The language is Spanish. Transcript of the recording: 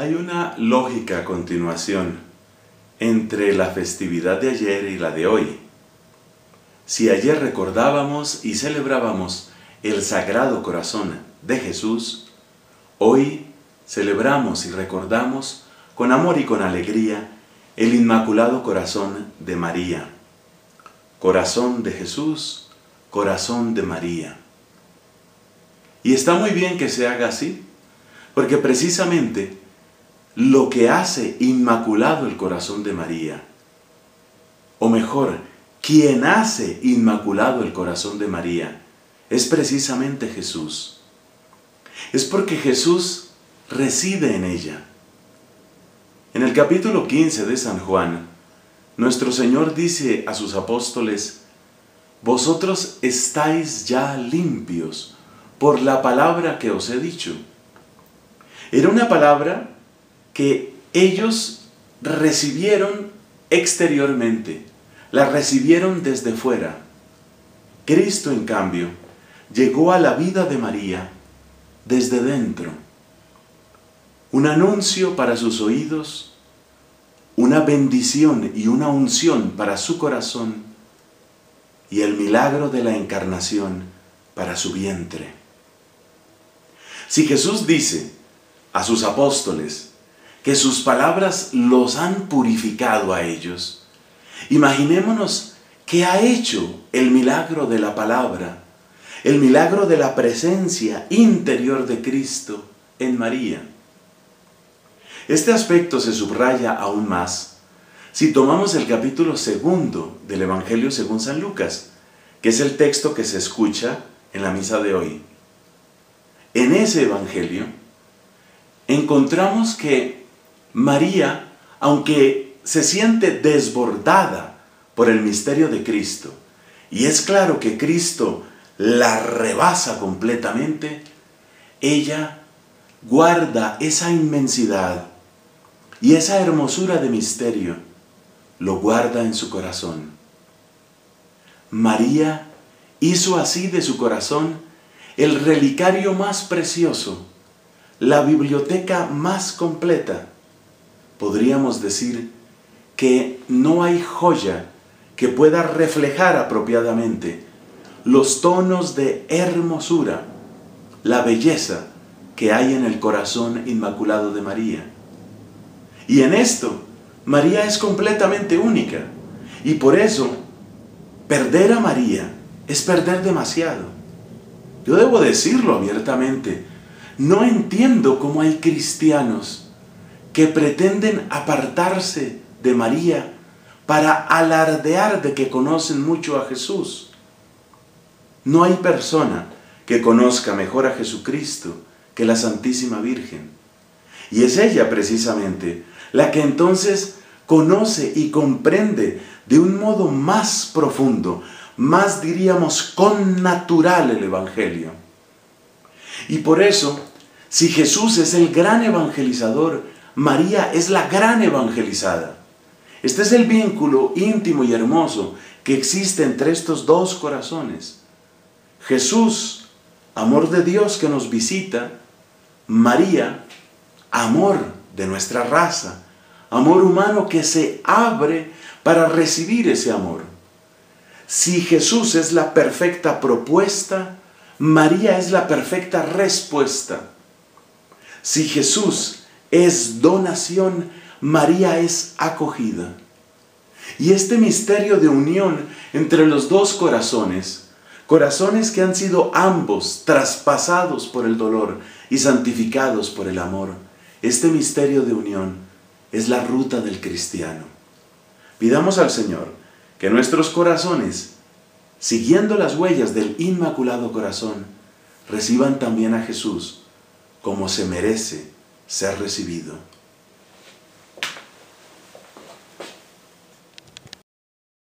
Hay una lógica a continuación entre la festividad de ayer y la de hoy. Si ayer recordábamos y celebrábamos el Sagrado Corazón de Jesús, hoy celebramos y recordamos con amor y con alegría el Inmaculado Corazón de María. Corazón de Jesús, Corazón de María. Y está muy bien que se haga así, porque precisamente lo que hace inmaculado el corazón de María, o mejor, quien hace inmaculado el corazón de María, es precisamente Jesús. Es porque Jesús reside en ella. En el capítulo 15 de San Juan, nuestro Señor dice a sus apóstoles: «Vosotros estáis ya limpios por la palabra que os he dicho». Era una palabra que ellos recibieron exteriormente, la recibieron desde fuera. Cristo, en cambio, llegó a la vida de María desde dentro. Un anuncio para sus oídos, una bendición y una unción para su corazón, y el milagro de la encarnación para su vientre. Si Jesús dice a sus apóstoles que sus palabras los han purificado a ellos, imaginémonos que ha hecho el milagro de la palabra, el milagro de la presencia interior de Cristo en María. Este aspecto se subraya aún más si tomamos el capítulo 2 del Evangelio según San Lucas, que es el texto que se escucha en la misa de hoy. En ese Evangelio encontramos que María, aunque se siente desbordada por el misterio de Cristo, y es claro que Cristo la rebasa completamente, ella guarda esa inmensidad y esa hermosura de misterio, lo guarda en su corazón. María hizo así de su corazón el relicario más precioso, la biblioteca más completa. Podríamos decir que no hay joya que pueda reflejar apropiadamente los tonos de hermosura, la belleza que hay en el corazón inmaculado de María. Y en esto, María es completamente única, y por eso perder a María es perder demasiado. Yo debo decirlo abiertamente: no entiendo cómo hay cristianos que pretenden apartarse de María para alardear de que conocen mucho a Jesús. No hay persona que conozca mejor a Jesucristo que la Santísima Virgen. Y es ella precisamente la que entonces conoce y comprende de un modo más profundo, más diríamos connatural, el Evangelio. Y por eso, si Jesús es el gran evangelizador, María es la gran evangelizada. Este es el vínculo íntimo y hermoso que existe entre estos dos corazones. Jesús, amor de Dios que nos visita; María, amor de nuestra raza, amor humano que se abre para recibir ese amor. Si Jesús es la perfecta propuesta, María es la perfecta respuesta. Si Jesús es donación, María es acogida. Y este misterio de unión entre los dos corazones, corazones que han sido ambos traspasados por el dolor y santificados por el amor, este misterio de unión es la ruta del cristiano. Pidamos al Señor que nuestros corazones, siguiendo las huellas del Inmaculado Corazón, reciban también a Jesús como se merece ser recibido.